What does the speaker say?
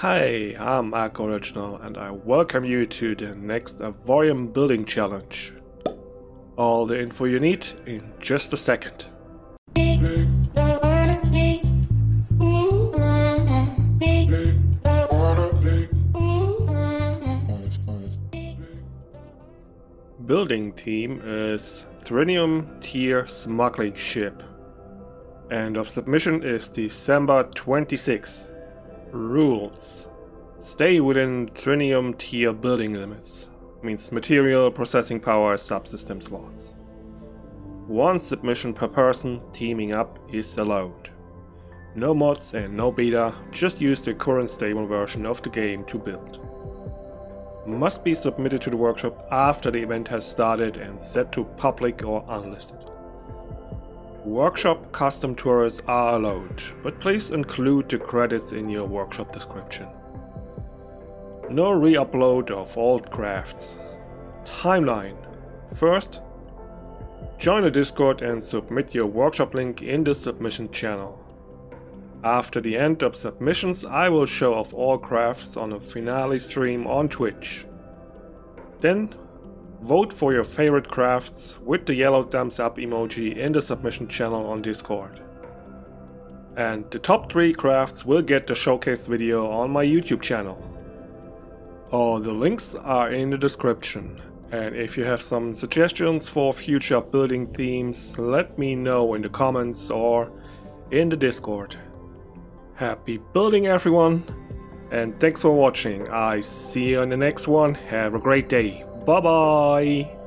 Hi, I'm Acc Original and I welcome you to the next Avorion building challenge. All the info you need in just a second. Building team is Trinium tier smuggling ship. End of submission is December 26. Rules. Stay within Trinium tier building limits. Means material, processing power, subsystem slots. One submission per person. Teaming up is allowed. No mods and no beta, just use the current stable version of the game to build. Must be submitted to the workshop after the event has started and set to public or unlisted. Workshop custom tours are allowed, but please include the credits in your workshop description. No re-upload of old crafts. Timeline. First, join the Discord and submit your workshop link in the submission channel. After the end of submissions, I will show off all crafts on a finale stream on Twitch. Then, vote for your favorite crafts with the yellow thumbs up emoji in the submission channel on Discord. And the top 3 crafts will get the showcase video on my YouTube channel. All the links are in the description. And if you have some suggestions for future building themes, let me know in the comments or in the Discord. Happy building everyone, and thanks for watching. I see you in the next one. Have a great day. Bye bye!